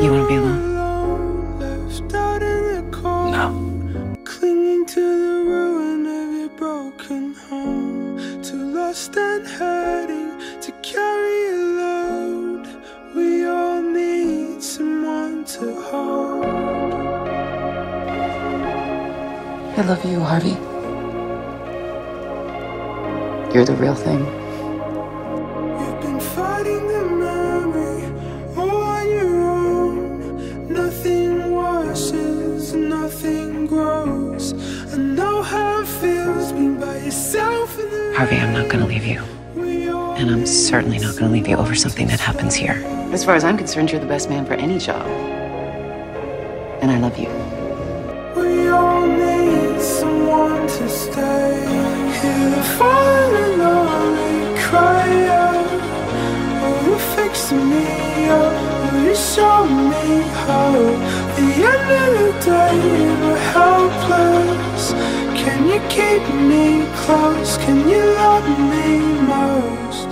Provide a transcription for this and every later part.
You want to be alone? Left out in the cold, no. Clinging to the ruin of your broken home. Too lost and hurting to carry a load. We all need someone to hold. I love you, Harvey. You're the real thing. You've been fighting the memory all on your own. Nothing washes, nothing grows. I know how it feels being by yourself. Harvey, I'm not gonna leave you. And I'm certainly not gonna leave you over something that happens here. As far as I'm concerned, you're the best man for any job. And I love you. We all need someone to stay here. Me up, will you show me how? At the end of the day, we're helpless. Can you keep me close? Can you love me most?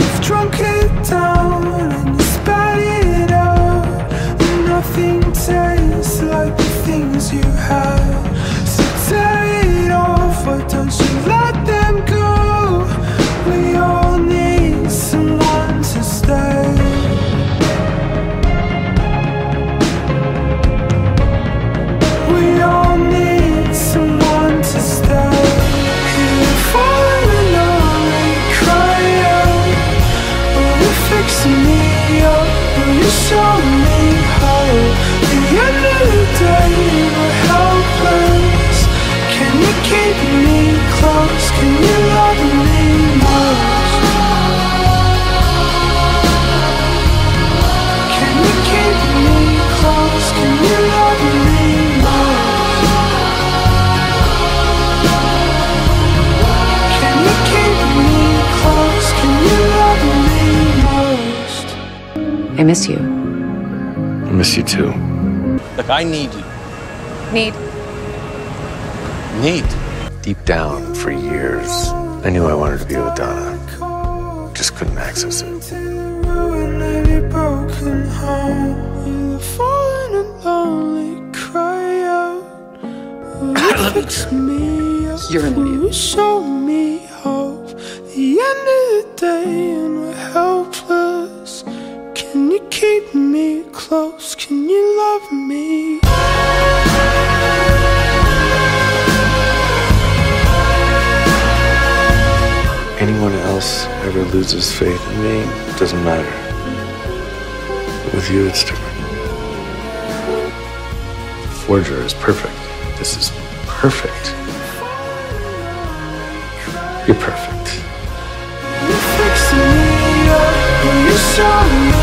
You've drunk it down and you spat it out, and nothing tastes like the things you have. So tear it off, why don't you let them go? We all need someone to stay. We all need someone to stay. Hear you falling on and cry out. Will you fix me up? Will you show me how? At the end of the day, we're helpless. Can you keep me close? Can you love me? I miss you. I miss you too. Look, I need you. Need? Deep down, for years, I knew I wanted to be with Donna. Just couldn't access it. I love you too. You're an idiot. Show me hope. The end of the day, and we're helpless. Can you keep me close? Can you love me? Anyone else ever loses faith in me, it doesn't matter. With you, it's different. The forger is perfect. This is perfect. You're perfect. You fix me up, and you show me.